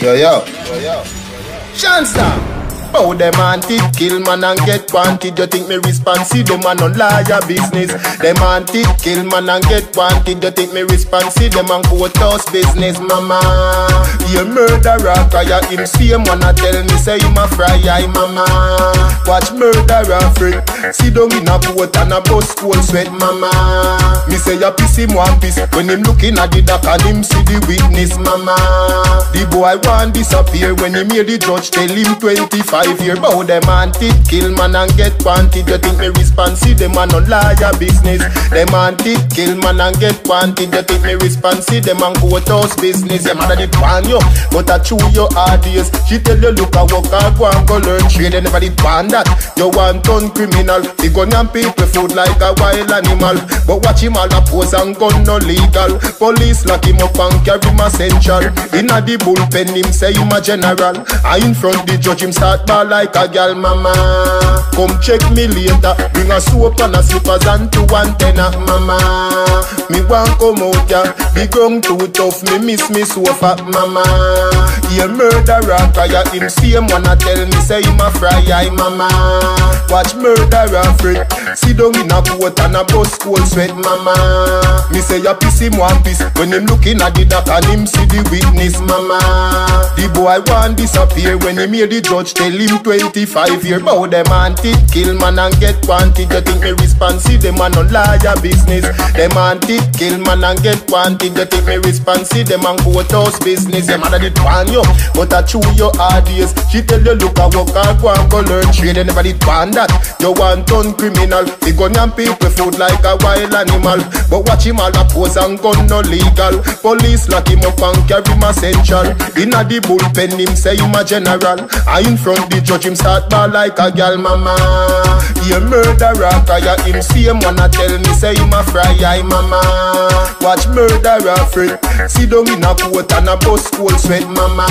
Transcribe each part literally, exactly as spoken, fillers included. Yo, yo, yo, yo. Shansa! Oh, them antic kill man and get wanted. You think me responsive? Them man on liar business. Them antic kill man and get wanted. You think me responsive? Them man courthouse business, mama. You murderer cry. Him same one a tell me say him a fry, I mama. Watch murderer freak. See down in a boat and a bus cold sweat, mama. Me say you piss him one piss when him looking at the dock and him see the witness, mama. The boy want disappear when he hear the judge tell him twenty-five. Five year bout them antic kill man and get wanted. You think me responsive? Them man on liar business. Them antic kill man and get wanted. You think me responsive? Them man courthouse business. Them man a did ban you, but I chew your ideas. She tell you look a walk and go and go learn trade. They never did ban that. You one ton criminal. He gun and people food like a wild animal. But watch him all a pose and gun no legal. Police lock him up and carry him a central. Inna the bullpen him say him a general. I in front the judge him start like a gal, mama. Come check me later. Bring a soap and a slippers and two antenna, mama. Me want come out ya. Big ground too tough. Me miss me sofa, mama. He a murderer cry. Him same one a tell me say him a fry, I mama. Watch murderer freak. See down in a boat and a bus cold sweat, mama. Me say ya piss him one piss when him looking at the dock and him see the witness, mama. The boy want disappear when he hear the judge tell him twenty-five year bout them antic kill man and get wanted. You think me responsive? Them man on liar business. Them antic kill man and get wanted. You think me responsive? Them man courthouse business. Them man a did ban you, but I chew your ideas. She tell you look a walk and go and go learn trade. They never did ban that. You one ton criminal. He gun and people food like a wild animal. But watch him all a pose and gun no legal. Police lock him up and carry him a central. Inna the bullpen him say him a general. I in front the judge him start ball like a gal, mama. He a murderer cry. Him same one a tell me say him a fry, I mama. Watch murderer freak. See down in a coat and a bus cold sweat, mama.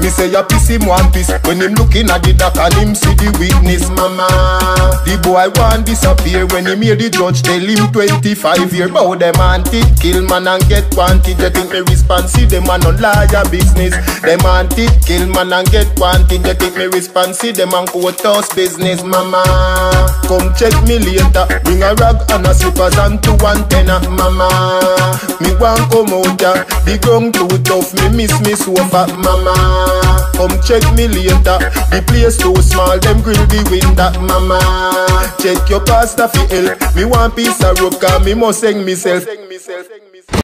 Me say ya piss him one piss when him looking at the dock and him see the witness, mama. The boy want disappear when him hear the judge tell him twenty-five year bout them antic kill man and get wanted. You think me responsive? Them man on liar business. Them antic kill man and get wanted. You think me responsive? Them man courthouse business, mama. Come check me later. Bring a rag and a slippers and two antenna, mama. Me want come out ya. The ground too tough. Me miss me sofa, mama. Come check me later. The place so small, them grill the window, mama. Check your pasta for help. Me want piece of rock, me must hang myself.